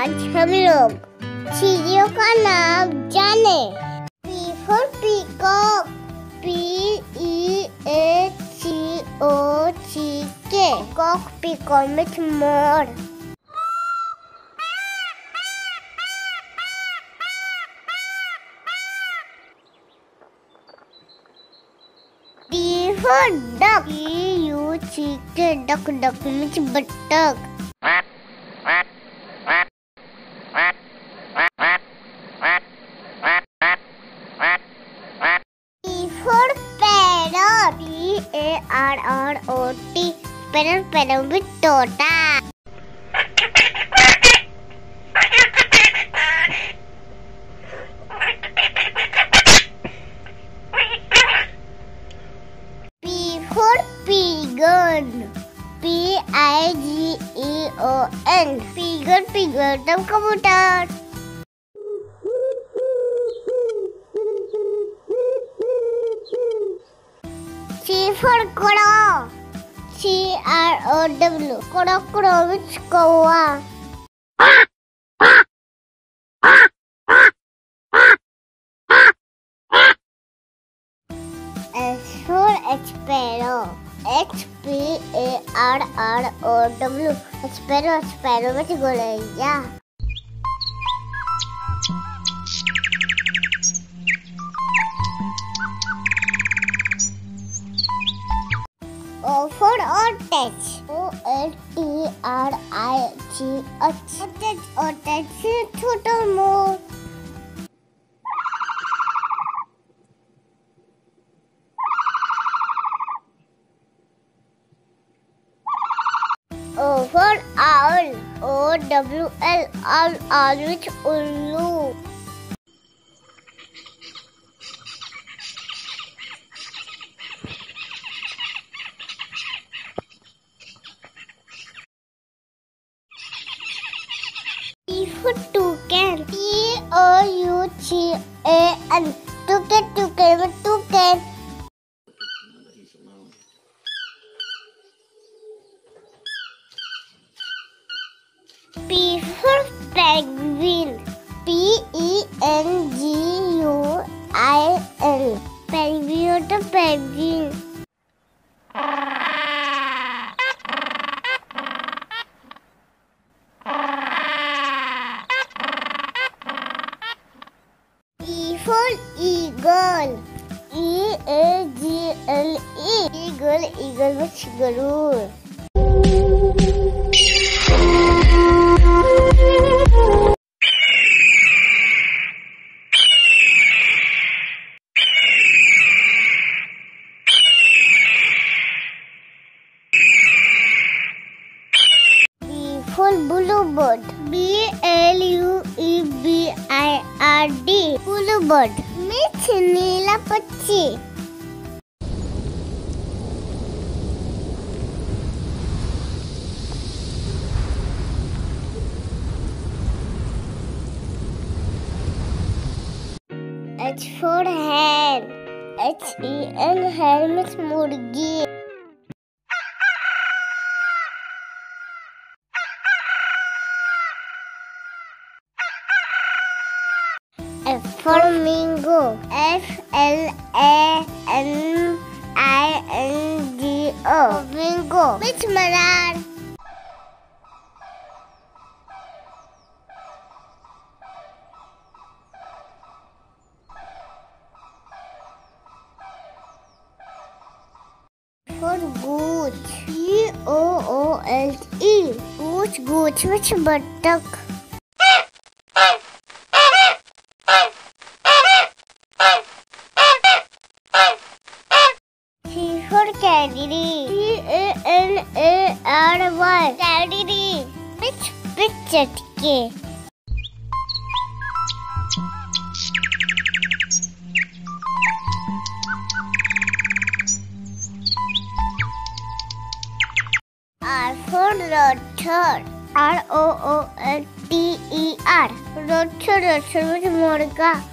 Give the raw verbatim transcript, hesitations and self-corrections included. आज हम लोग चिड़ियों का नाम जाने। P for peacock, P E A C O C K, cock peacock means more. D for duck, D U C K, duck duck means बत्तख। P for parrot, P A R R O T, parrot parrot means तोता। P I G E O N, pigeon pigeon तब कबूतर। C for crow, C R O W, crow crow means कौवा। S for sparrow, H P A R R O W, sparrow sparrow means golaiya। O for ostrich, O L T R I C H, ostrich ostrich छोटा मोर। O for owl, O W L, owl owl means उल्लू। T for toucan, T O U C A N, toucan toucan means toucan। P for penguin, P E N G U I N, penguin the penguin। E for eagle, E A G L E, eagle eagle means Garuda. Bluebird, B L U E B I R D, bluebird means नीला पक्षी। H for hen, H E N, hen means मुर्गी। F for flamingo, F L A M I N G O, flamingo means Malhar. For goose, G O O L E, goose goose means बत्तख। Canary, C A N A R Y, canary means पिचटके। R for rotor, R O O T E R, rotor rotor means मुर्गा।